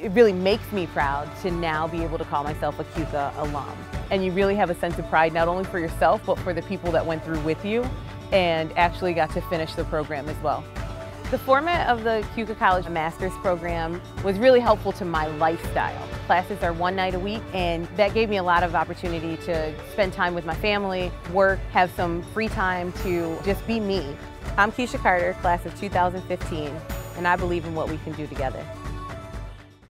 It really makes me proud to now be able to call myself a Keuka alum. And you really have a sense of pride, not only for yourself, but for the people that went through with you and actually got to finish the program as well. The format of the Keuka College Master's Program was really helpful to my lifestyle. Classes are one night a week, and that gave me a lot of opportunity to spend time with my family, work, have some free time to just be me. I'm Kesha Carter, class of 2015, and I believe in what we can do together.